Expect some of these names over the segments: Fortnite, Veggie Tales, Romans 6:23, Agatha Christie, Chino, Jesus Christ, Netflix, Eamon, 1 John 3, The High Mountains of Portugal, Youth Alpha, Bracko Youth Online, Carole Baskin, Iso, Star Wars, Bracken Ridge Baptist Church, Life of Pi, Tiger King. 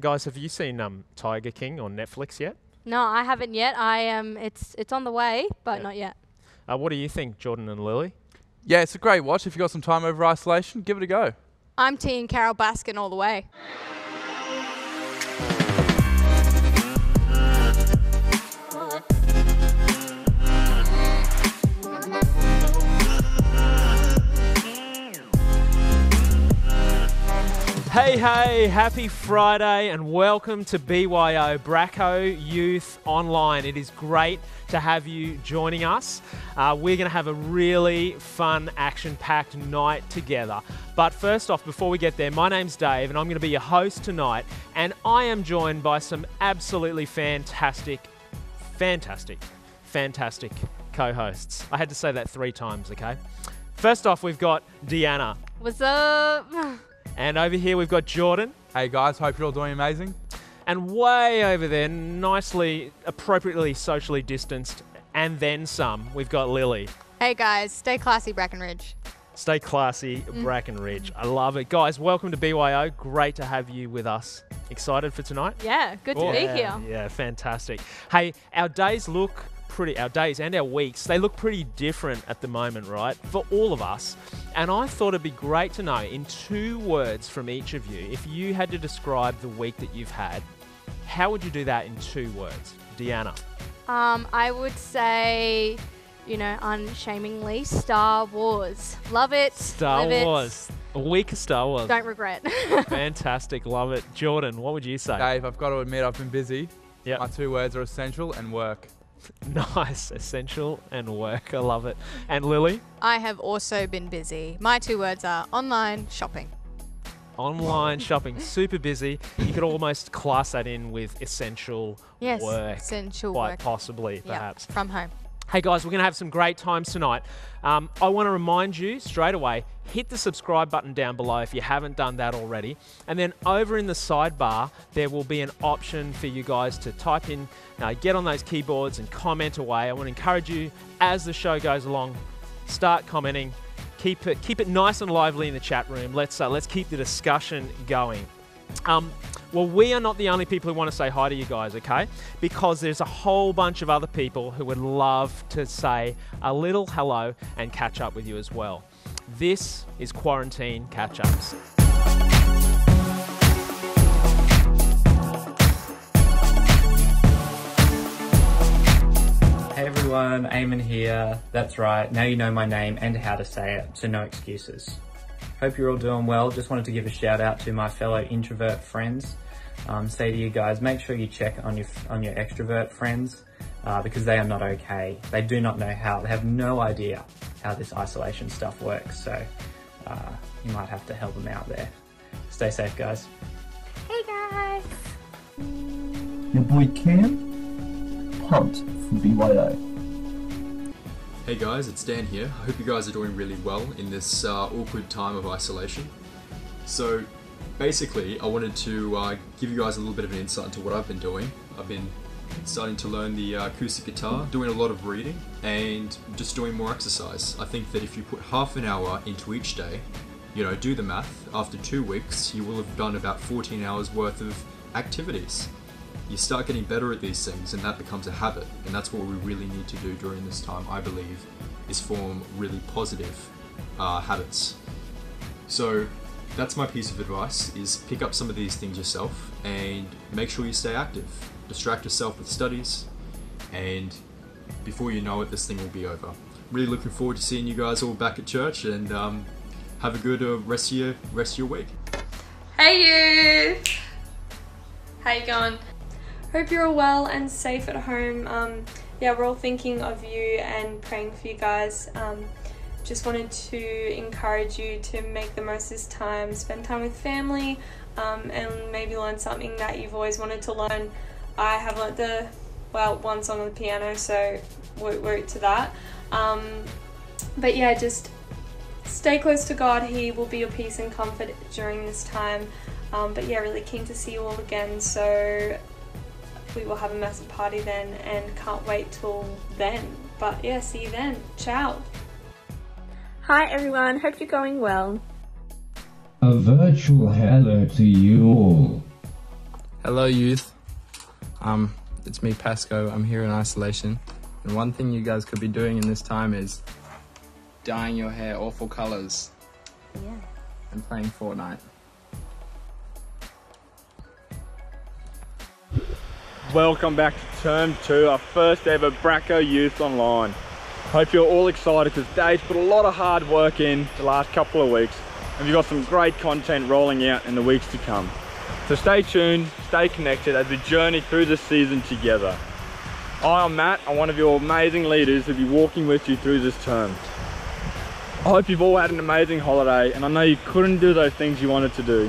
Guys, have you seen Tiger King on Netflix yet? No, I haven't yet. It's on the way, but not yet. What do you think, Jordan and Lily? Yeah, it's a great watch. If you've got some time over isolation, give it a go. I'm team Carole Baskin all the way. Hey, hey, happy Friday and welcome to BYO, Bracko Youth Online. It is great to have you joining us. We're going to have a really fun, action-packed night together. But first off, before we get there, my name's Dave and I'm going to be your host tonight. And I am joined by some absolutely fantastic co-hosts. I had to say that 3 times, okay? First off, we've got Deanna. What's up? And over here we've got Jordan. Hey guys, hope you're all doing amazing. And way over there, nicely, appropriately socially distanced, and then some, we've got Lily. Hey guys, stay classy, Bracken Ridge. Stay classy, Bracken Ridge. I love it. Guys, welcome to BYO. Great to have you with us. Excited for tonight? Yeah, good to be here. Yeah, fantastic. Hey, our days look pretty, our days and our weeks, they look pretty different at the moment, right? For all of us. And I thought it'd be great to know, in 2 words from each of you, if you had to describe the week that you've had, how would you do that in 2 words? Deanna. I would say, you know, unshamingly, Star Wars. Love it. Star Wars. A week of Star Wars. Don't regret. Fantastic. Love it. Jordan, what would you say? Dave, I've got to admit I've been busy. Yep. My 2 words are essential and work. Nice. Essential and work. I love it. And Lily? I have also been busy. My 2 words are online shopping. Online shopping. Super busy. You could almost class that in with essential work. Essential work. Quite possibly, perhaps. Yep, from home. Hey guys, we're going to have some great times tonight. I want to remind you straight away, hit the subscribe button down below if you haven't done that already. And then over in the sidebar, there will be an option for you guys to type in, get on those keyboards and comment away. I want to encourage you as the show goes along, start commenting. Keep it nice and lively in the chat room. Let's keep the discussion going. Well, we are not the only people who want to say hi to you guys, okay? Because there's a whole bunch of other people who would love to say a little hello and catch up with you as well. This is Quarantine Catch-Ups. Hey everyone, Eamon here. That's right, now you know my name and how to say it, so no excuses. Hope you're all doing well. Just wanted to give a shout out to my fellow introvert friends. Say to you guys, make sure you check on your extrovert friends because they are not okay. They do not know how, they have no idea how this isolation stuff works. So you might have to help them out there. Stay safe, guys. Hey guys. Your boy Cam, pumped for BYO. Hey guys, it's Dan here. I hope you guys are doing really well in this awkward time of isolation. So basically I wanted to give you guys a little bit of an insight into what I've been doing. I've been starting to learn the acoustic guitar, doing a lot of reading and just doing more exercise. I think that if you put half an hour into each day, you know, do the math, after 2 weeks you will have done about 14 hours worth of activities. You start getting better at these things and that becomes a habit, and that's what we really need to do during this time, I believe, is form really positive habits. So that's my piece of advice, is pick up some of these things yourself and make sure you stay active. Distract yourself with studies and before you know it, this thing will be over. Really looking forward to seeing you guys all back at church and have a good rest of your week. Hey you! How you going? Hope you're all well and safe at home. Yeah, we're all thinking of you and praying for you guys. Just wanted to encourage you to make the most of this time, spend time with family, and maybe learn something that you've always wanted to learn. I have learnt one song on the piano, so work to that. But yeah, just stay close to God. He will be your peace and comfort during this time. But yeah, really keen to see you all again. So we will have a massive party then and can't wait till then. But yeah, see you then. Ciao. Hi everyone, hope you're going well. A virtual hello to you all. Hello youth, it's me Pasco. I'm here in isolation, and one thing you guys could be doing in this time is dyeing your hair awful colours. Yeah. And playing Fortnite. Welcome back to term 2, our first ever Bracko Youth Online. Hope you're all excited because Dave's put a lot of hard work in the last couple of weeks, and we've got some great content rolling out in the weeks to come. So stay tuned, stay connected as we journey through this season together. I'm Matt, I'm one of your amazing leaders who'll be walking with you through this term. I hope you've all had an amazing holiday, and I know you couldn't do those things you wanted to do,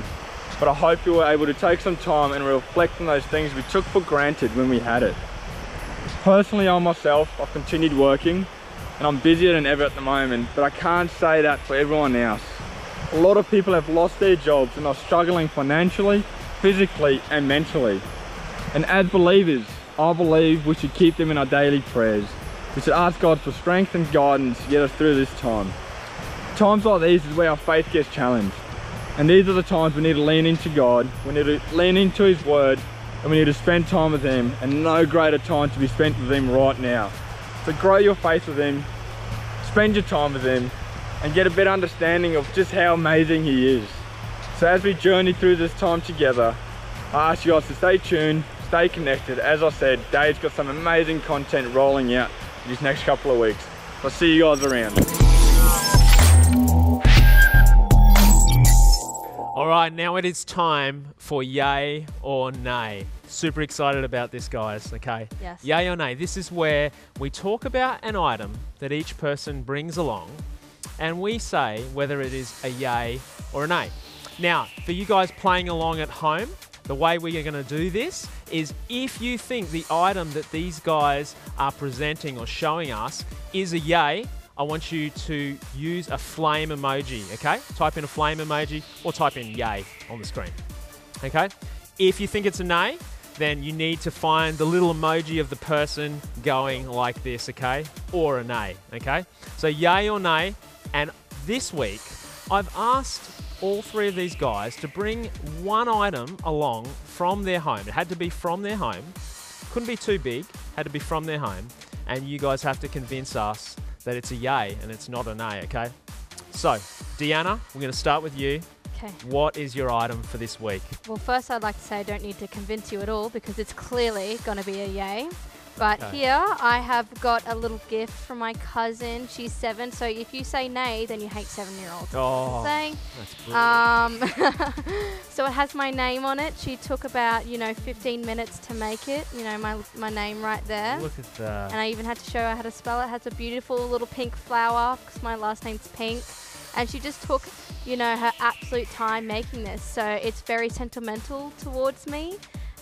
but I hope you were able to take some time and reflect on those things we took for granted when we had it. Personally, I myself, I've continued working, and I'm busier than ever at the moment, but I can't say that for everyone else. A lot of people have lost their jobs and are struggling financially, physically and mentally. And as believers, I believe we should keep them in our daily prayers. We should ask God for strength and guidance to get us through this time. Times like these is where our faith gets challenged. And these are the times we need to lean into God, we need to lean into His Word, and we need to spend time with Him, and no greater time to be spent with Him right now. So grow your faith with Him, spend your time with Him, and get a better understanding of just how amazing He is. So as we journey through this time together, I ask you guys to stay tuned, stay connected. As I said, Dave's got some amazing content rolling out these next couple of weeks. I'll see you guys around. All right, now it is time for yay or nay. Super excited about this, guys, okay? Yes. Yay or nay. This is where we talk about an item that each person brings along, and we say whether it is a yay or a nay. Now, for you guys playing along at home, the way we are going to do this is if you think the item that these guys are presenting or showing us is a yay, I want you to use a flame emoji, okay? Type in a flame emoji or type in yay on the screen, okay? If you think it's a nay, then you need to find the little emoji of the person going like this, okay? Or a nay, okay? So yay or nay, and this week I've asked all three of these guys to bring one item along from their home. It had to be from their home, couldn't be too big, had to be from their home, and you guys have to convince us that it's a yay and it's not a nay, okay? So, Deanna, we're going to start with you. Okay. What is your item for this week? Well, first I'd like to say I don't need to convince you at all because it's clearly going to be a yay. But okay, here I have got a little gift from my cousin. She's 7, so if you say nay, then you hate 7-year-olds. Oh, that's brilliant. So it has my name on it. She took about, 15 minutes to make it. You know, my name right there. Look at that. And I even had to show her how to spell it. It has a beautiful little pink flower because my last name's Pink. And she just took, her absolute time making this. So it's very sentimental towards me.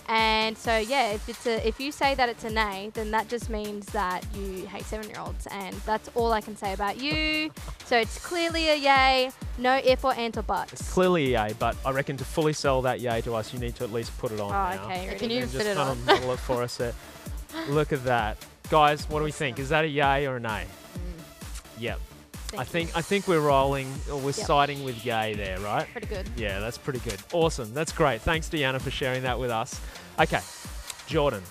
And so, yeah, if you say that it's a nay, then that just means that you hate 7-year-olds, and that's all I can say about you. So it's clearly a yay, no if or and or buts. It's clearly a yay, but I reckon to fully sell that yay to us, you need to at least put it on now. Okay. Really? Can you just put it on? Model it for us there. Look at that. Guys, what do we think? Is that a yay or a nay? Mm. Yep. I think we're rolling, or we're siding with yay there, right? Pretty good. Yeah, that's pretty good. Awesome. That's great. Thanks, Deanna, for sharing that with us. Okay, Jordan,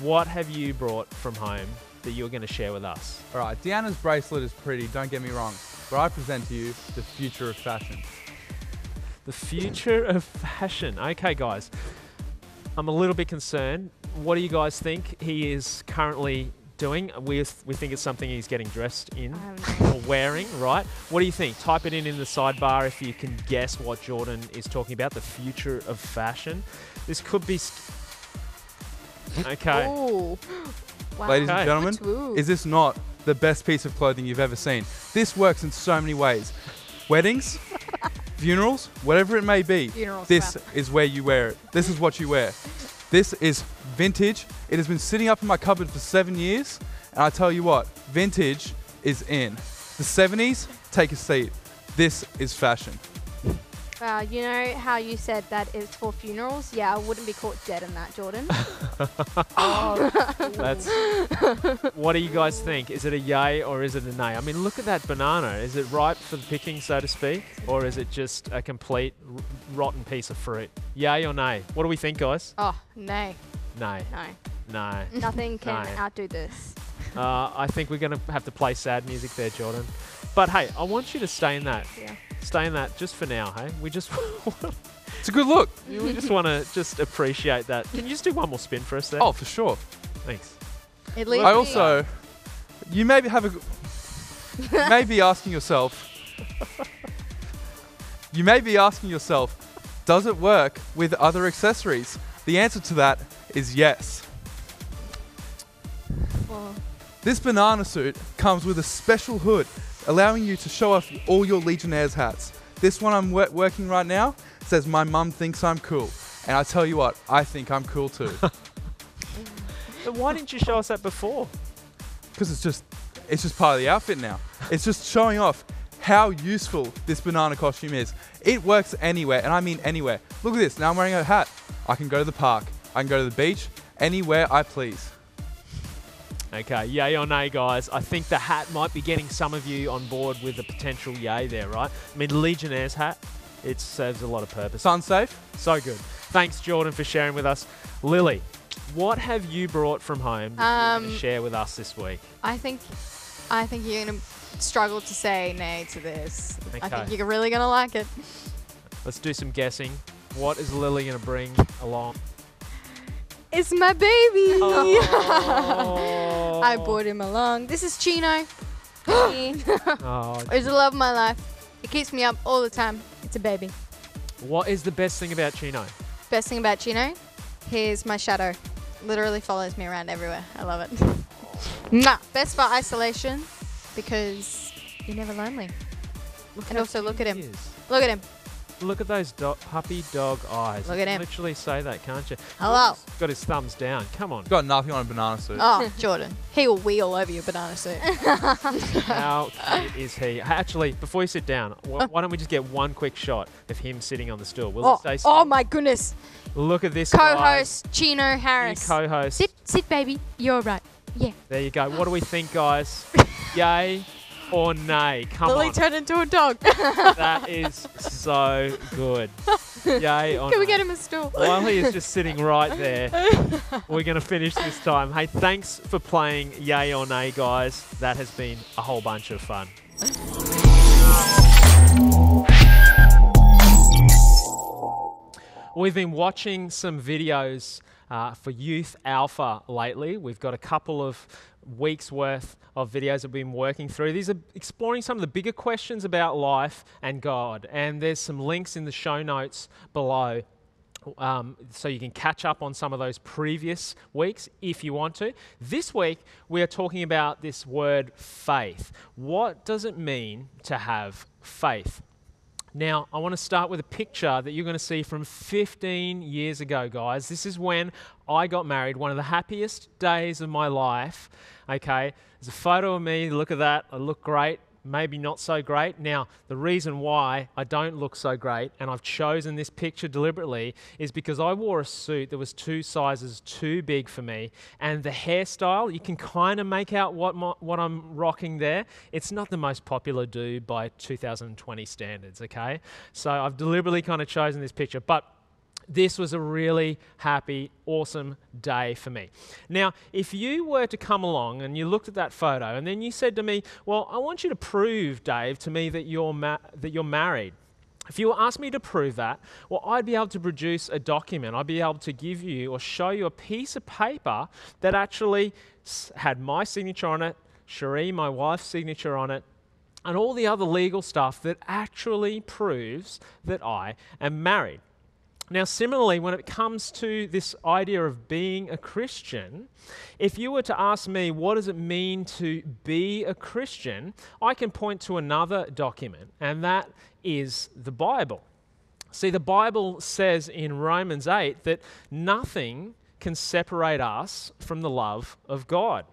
what have you brought from home that you're going to share with us? All right, Deanna's bracelet is pretty, don't get me wrong, but I present to you the future of fashion. The future of fashion. Okay, guys, I'm a little bit concerned. What do you guys think he is currently doing? We think it's something he's getting dressed in or wearing, right? What do you think? Type it in the sidebar if you can guess what Jordan is talking about, the future of fashion. This could be... Okay. Ooh. Wow. Ladies and gentlemen, is this not the best piece of clothing you've ever seen? This works in so many ways. Weddings, funerals, whatever it may be, this is where you wear it. This is what you wear. This is vintage. It has been sitting up in my cupboard for 7 years, and I tell you what, vintage is in. The 70s, take a seat. This is fashion. Wow, you know how you said that is for funerals? Yeah, I wouldn't be caught dead in that, Jordan. That's, what do you guys think? Is it a yay or is it a nay? I mean, look at that banana. Is it ripe for the picking, so to speak? Or is it just a complete rotten piece of fruit? Yay or nay? What do we think, guys? Oh, nay. Nay. No. No. Nothing can outdo this. I think we're going to have to play sad music there, Jordan. But hey, I want you to stay in that. Yeah. Stay in that just for now, hey? We just it's a good look. We just want to just appreciate that. Can you just do one more spin for us there? Oh, for sure. Thanks. At least I also... You maybe have a... maybe asking yourself... you may be asking yourself, does it work with other accessories? The answer to that is yes. Whoa. This banana suit comes with a special hood, allowing you to show off all your Legionnaires hats. This one I'm working right now says, "My mum thinks I'm cool." And I tell you what, I think I'm cool too. But why didn't you show us that before? Because it's just part of the outfit now. It's just showing off how useful this banana costume is. It works anywhere, and I mean anywhere. Look at this, now I'm wearing a hat. I can go to the park, I can go to the beach, anywhere I please. Okay, yay or nay, guys. I think the hat might be getting some of you on board with the potential yay there, right? I mean, Legionnaires hat, it serves a lot of purpose. Sun safe. So good. Thanks, Jordan, for sharing with us. Lily, what have you brought from home that you're going to share with us this week? I think you're going to struggle to say nay to this. Okay. I think you're really going to like it. Let's do some guessing. What is Lily going to bring along? It's my baby. Oh. I brought him along. This is Chino. Oh, it's the love of my life. It keeps me up all the time. It's a baby. What is the best thing about Chino? Best thing about Chino? He's my shadow. Literally follows me around everywhere. I love it. Nah, best for isolation because you're never lonely. And also look at him. Look at him. Look at those puppy dog eyes. Look at him. Literally say that, can't you? Hello. He's got his thumbs down. Come on. Got nothing on a banana suit. Oh, Jordan. He will wheel over your banana suit. How cute is he? Actually, before you sit down, why don't we just get one quick shot of him sitting on the stool? Will it stay still? Oh, my goodness. Look at this co-host, Chino Harris. New co-host. Sit, baby. You're right. Yeah. There you go. What do we think, guys? Yay. Or nay, come on. Lily turned into a dog. That is so good. Yay or nay. Can we get him a stool? While he is just sitting right there, we're going to finish this time. Hey, thanks for playing Yay or Nay, guys. That has been a whole bunch of fun. We've been watching some videos for Youth Alpha lately. We've got a couple of weeks worth of videos that we've been working through. These are exploring some of the bigger questions about life and God. And there's some links in the show notes below so you can catch up on some of those previous weeks if you want to. This week, we are talking about this word faith. What does it mean to have faith? Now, I want to start with a picture that you're going to see from 15 years ago, guys. This is when I got married, one of the happiest days of my life. Okay, there's a photo of me. Look at that. I look great, maybe not so great. Now, the reason why I don't look so great, and I've chosen this picture deliberately, is because I wore a suit that was 2 sizes too big for me, and the hairstyle, you can kind of make out what I'm rocking there. It's not the most popular do by 2020 standards, okay? So I've deliberately kind of chosen this picture, but this was a really happy, awesome day for me. Now, if you were to come along and you looked at that photo and then you said to me, well, I want you to prove, Dave, to me that you're married. If you asked me to prove that, well, I'd be able to produce a document. I'd be able to give you or show you a piece of paper that actually had my signature on it, Cherie, my wife's signature on it, and all the other legal stuff that actually proves that I am married. Now, similarly, when it comes to this idea of being a Christian, if you were to ask me, what does it mean to be a Christian, I can point to another document, and that is the Bible. See, the Bible says in Romans 8 that nothing can separate us from the love of God.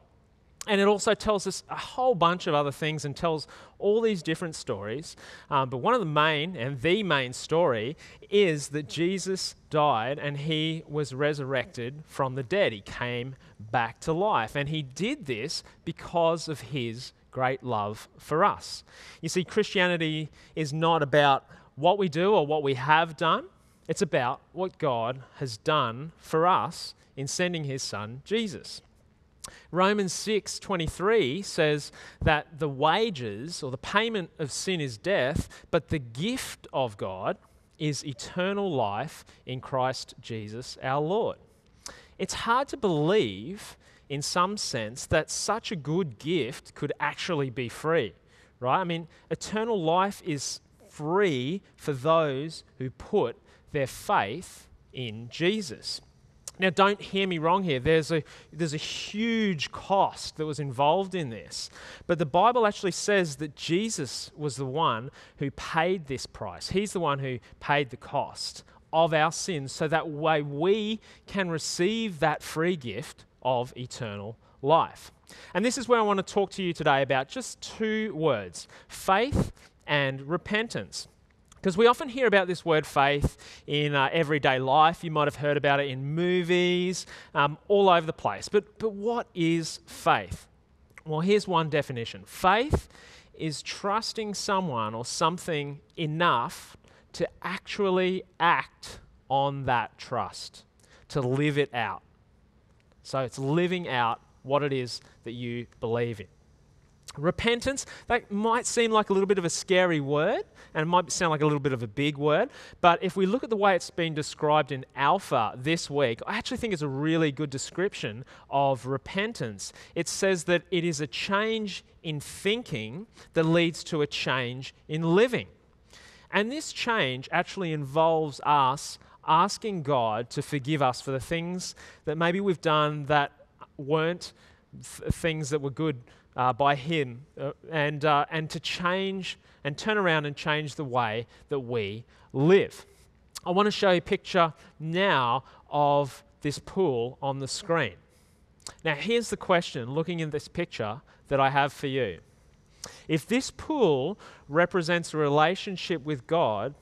And it also tells us a whole bunch of other things and tells all these different stories. But one of the main, and the main story, is that Jesus died and he was resurrected from the dead. He came back to life. And he did this because of his great love for us. You see, Christianity is not about what we do or what we have done. It's about what God has done for us in sending his son, Jesus. Romans 6:23 says that the wages or the payment of sin is death, but the gift of God is eternal life in Christ Jesus our Lord. It's hard to believe, in some sense, that such a good gift could actually be free, right? I mean, eternal life is free for those who put their faith in Jesus. Now, don't hear me wrong here. There's a huge cost that was involved in this. But the Bible actually says that Jesus was the one who paid this price. He's the one who paid the cost of our sins, so that way we can receive that free gift of eternal life. And this is where I want to talk to you today about just two words: faith and repentance. Because we often hear about this word faith in everyday life. You might have heard about it in movies, all over the place. But what is faith? Well, here's one definition. Faith is trusting someone or something enough to actually act on that trust, to live it out. So it's living out what it is that you believe in. Repentance, that might seem like a little bit of a scary word, and it might sound like a little bit of a big word, but if we look at the way it's been described in Alpha this week, I actually think it's a really good description of repentance. It says that it is a change in thinking that leads to a change in living. And this change actually involves us asking God to forgive us for the things that maybe we've done that weren't things that were good by him, and to change and turn around and change the way that we live. I want to show you a picture now of this pool on the screen. Now, here's the question, looking at this picture, that I have for you. If this pool represents a relationship with God,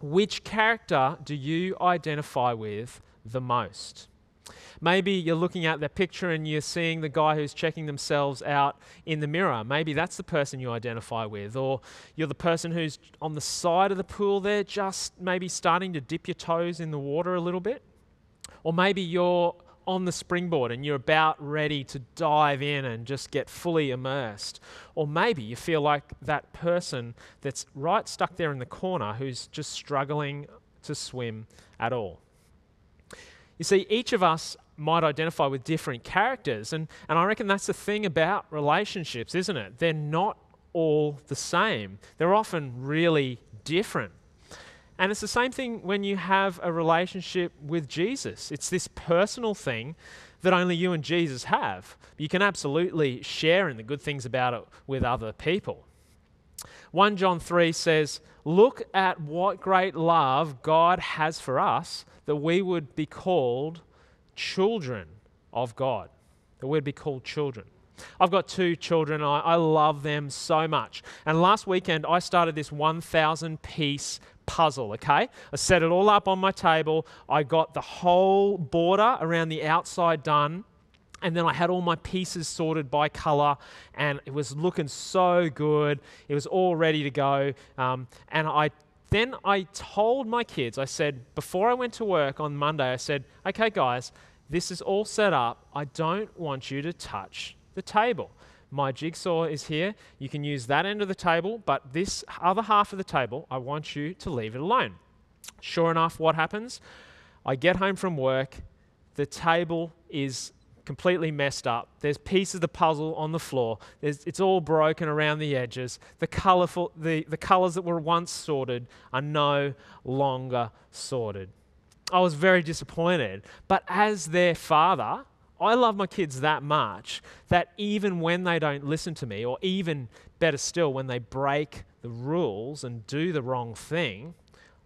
which character do you identify with the most? Maybe you're looking at that picture and you're seeing the guy who's checking themselves out in the mirror. Maybe that's the person you identify with. Or you're the person who's on the side of the pool there, just maybe starting to dip your toes in the water a little bit. Or maybe you're on the springboard and you're about ready to dive in and just get fully immersed. Or maybe you feel like that person that's right stuck there in the corner who's just struggling to swim at all. You see, each of us might identify with different characters, and I reckon that's the thing about relationships, isn't it? They're not all the same. They're often really different. And it's the same thing when you have a relationship with Jesus. It's this personal thing that only you and Jesus have. You can absolutely share in the good things about it with other people. 1 John 3 says, "Look at what great love God has for us, that we would be called children of God." That we'd be called children. I've got two children, and I love them so much. And last weekend, I started this 1,000-piece puzzle, okay? I set it all up on my table. I got the whole border around the outside done. And then I had all my pieces sorted by colour, and it was looking so good. It was all ready to go. And then I told my kids, I said, before I went to work on Monday, I said, "Okay, guys, this is all set up. I don't want you to touch the table. My jigsaw is here. You can use that end of the table, but this other half of the table, I want you to leave it alone." Sure enough, what happens? I get home from work. The table is completely messed up. There's pieces of the puzzle on the floor. It's all broken around the edges. The colours that were once sorted are no longer sorted. I was very disappointed. But as their father, I love my kids that much that even when they don't listen to me, or even better still, when they break the rules and do the wrong thing,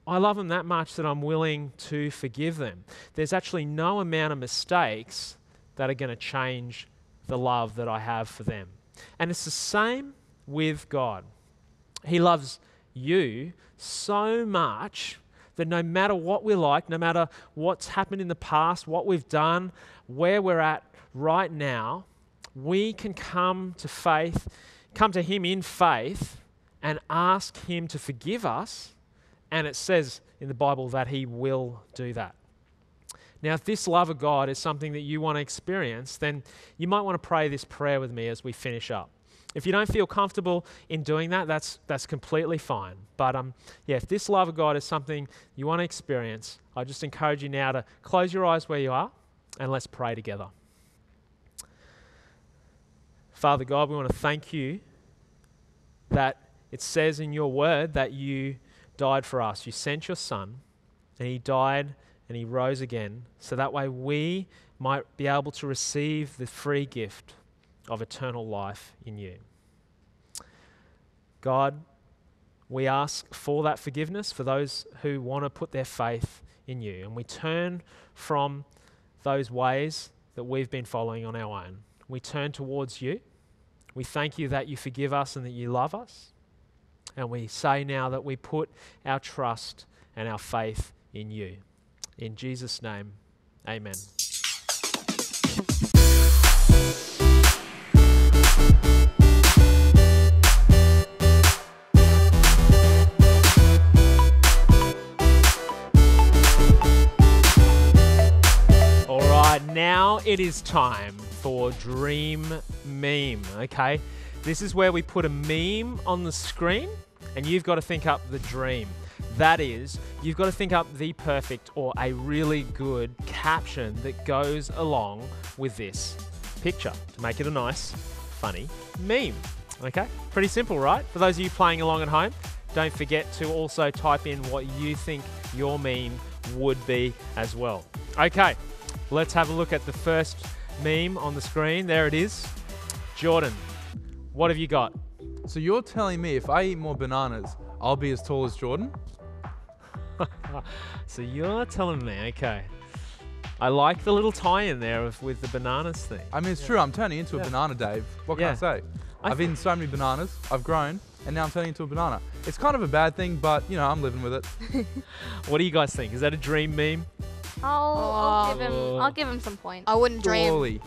I love them that much that I'm willing to forgive them. There's actually no amount of mistakes that are going to change the love that I have for them. And it's the same with God. He loves you so much that no matter what we're like, no matter what's happened in the past, what we've done, where we're at right now, we can come to Him in faith and ask Him to forgive us. And it says in the Bible that He will do that. Now, if this love of God is something that you want to experience, then you might want to pray this prayer with me as we finish up. If you don't feel comfortable in doing that, that's completely fine. But yeah, if this love of God is something you want to experience, I just encourage you now to close your eyes where you are and let's pray together. Father God, we want to thank you that it says in your word that you died for us. You sent your Son and He died and He rose again so that way we might be able to receive the free gift of eternal life in you. God, we ask for that forgiveness for those who want to put their faith in you, and we turn from those ways that we've been following on our own. We turn towards you. We thank you that you forgive us and that you love us, and we say now that we put our trust and our faith in you. In Jesus' name, amen. Now it is time for Dream Meme, okay? This is where we put a meme on the screen and you've got to think up the dream. That is, you've got to think up the perfect or a really good caption that goes along with this picture to make it a nice, funny meme, okay? Pretty simple, right? For those of you playing along at home, don't forget to also type in what you think your meme would be as well. Okay. Let's have a look at the first meme on the screen. There it is. Jordan, what have you got? So you're telling me if I eat more bananas, I'll be as tall as Jordan? So you're telling me, okay. I like the little tie in there with the bananas thing. I mean, it's true. I'm turning into a banana, Dave. What can I say? I've eaten so many bananas. I've grown. And now I'm turning into a banana. It's kind of a bad thing, but, you know, I'm living with it. What do you guys think? Is that a dream meme? I'll give him some points. I wouldn't dream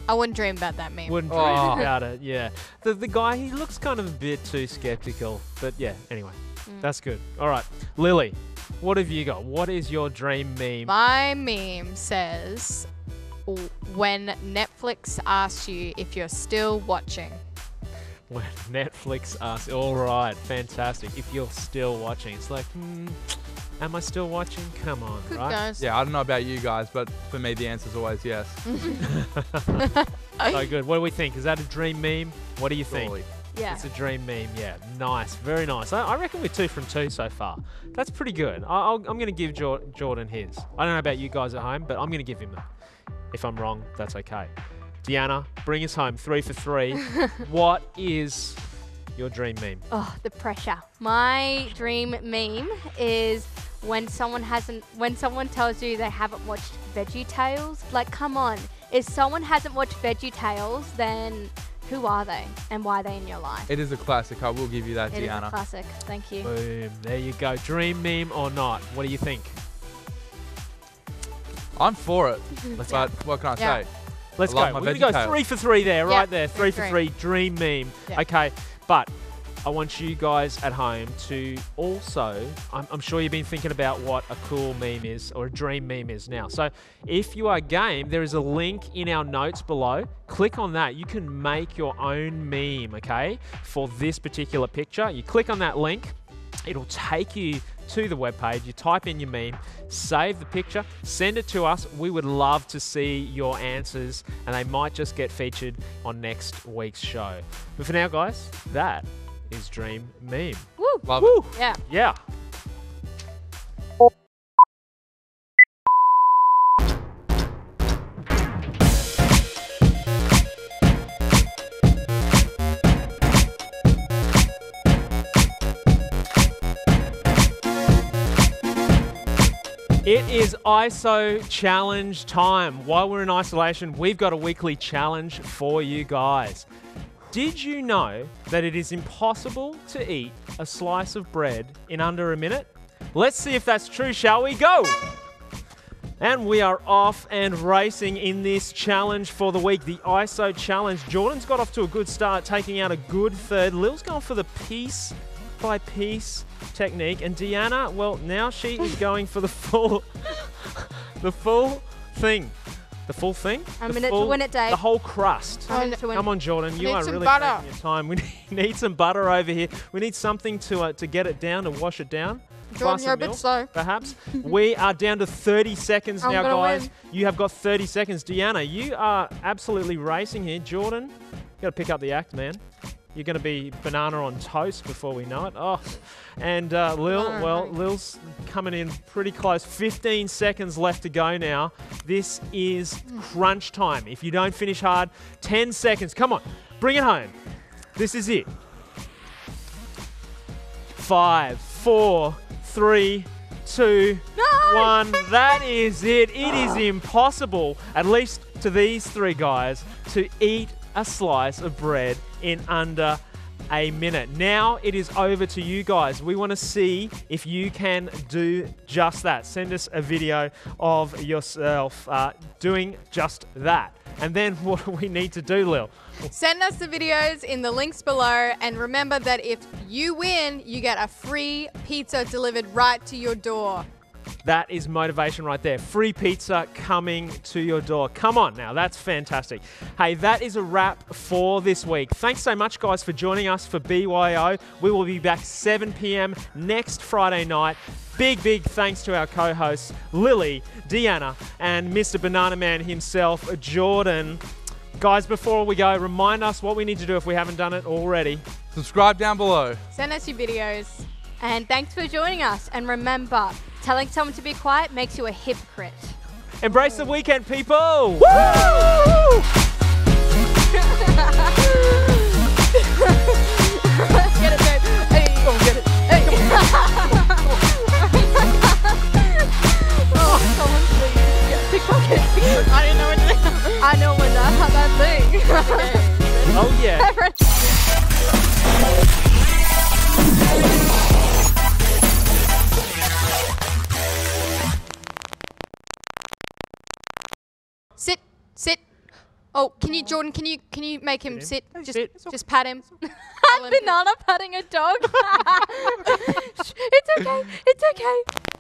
about that meme. Wouldn't dream about it, yeah. The guy, he looks kind of a bit too skeptical. But yeah, anyway, that's good. All right, Lily, what have you got? What is your dream meme? My meme says, when Netflix asks you if you're still watching. When Netflix asks, all right, fantastic. If you're still watching, it's like, am I still watching? Come on, right? Guys. Yeah, I don't know about you guys, but for me, the answer's always yes. So good. What do we think? Is that a dream meme? What do you think? Yeah. It's a dream meme, yeah. Nice, very nice. I reckon we're 2 from 2 so far. That's pretty good. I'm going to give Jordan his. I don't know about you guys at home, but I'm going to give him that. If I'm wrong, that's okay. Deanna, bring us home. 3 for 3. What is your dream meme? Oh, the pressure. My dream meme is when someone tells you they haven't watched Veggie Tales. Like, come on. If someone hasn't watched Veggie Tales, then who are they and why are they in your life? It is a classic. I will give you that, Deanna. It is a classic. Thank you. Boom. There you go. Dream meme or not. What do you think? I'm for it. But what can I say? Let's go. We're going to go 3 for 3 there, right there. 3 for 3. Dream meme. Yeah. Okay. But I want you guys at home to also, I'm sure you've been thinking about what a cool meme is or a dream meme is now. So if you are game, there is a link in our notes below. Click on that. You can make your own meme, okay, for this particular picture. You click on that link. It'll take you to the webpage. You type in your meme, save the picture, send it to us. We would love to see your answers and they might just get featured on next week's show. But for now, guys, that is Dream Meme. Woo! Love Woo. It. Yeah. Yeah. It is ISO challenge time. While we're in isolation, we've got a weekly challenge for you guys. Did you know that it is impossible to eat a slice of bread in under a minute? Let's see if that's true, shall we? Go! And we are off and racing in this challenge for the week, the ISO challenge. Jordan's got off to a good start, taking out a good third. Lil's going for the piece by piece technique, and Deanna, well, now she is going for the full, the full thing. The full thing? A minute to win it, Dave. The whole crust. Come on, Jordan. You are really taking your time. We need some butter over here. We need something to get it down, to wash it down. Jordan, you're a bit slow. Perhaps. We are down to 30 seconds now, guys. You have got 30 seconds. Deanna, you are absolutely racing here. Jordan, you got to pick up the act, man. You're going to be banana on toast before we know it. Oh, and Lil, well, Lil's coming in pretty close. 15 seconds left to go now. This is crunch time. If you don't finish hard, 10 seconds. Come on, bring it home. This is it. 5, 4, 3, 2, 1. That is it. It is impossible, at least to these three guys, to eat a slice of bread in under a minute. Now it is over to you guys. We want to see if you can do just that. Send us a video of yourself doing just that. And then what do we need to do, Lil? Send us the videos in the links below, and remember that if you win, you get a free pizza delivered right to your door. That is motivation right there. Free pizza coming to your door. Come on now, that's fantastic. Hey, that is a wrap for this week. Thanks so much, guys, for joining us for BYO. We will be back 7 p.m. next Friday night. Big, big thanks to our co-hosts, Lily, Deanna, and Mr. Banana Man himself, Jordan. Guys, before we go, remind us what we need to do if we haven't done it already. Subscribe down below. Send us your videos. And thanks for joining us. And remember, telling someone to be quiet makes you a hypocrite. Embrace the weekend, people! Woo! Get it, babe. Hey. Come on, get it. Hey. Come on. Oh, someone please. Yeah, pickpocket. I didn't know anything. I know when I have that thing. Oh, yeah. Sit, sit. Oh, can you, Jordan? Can you make him sit? Just pat him. Banana patting a dog. It's okay. It's okay.